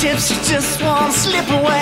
tips you just won't slip away.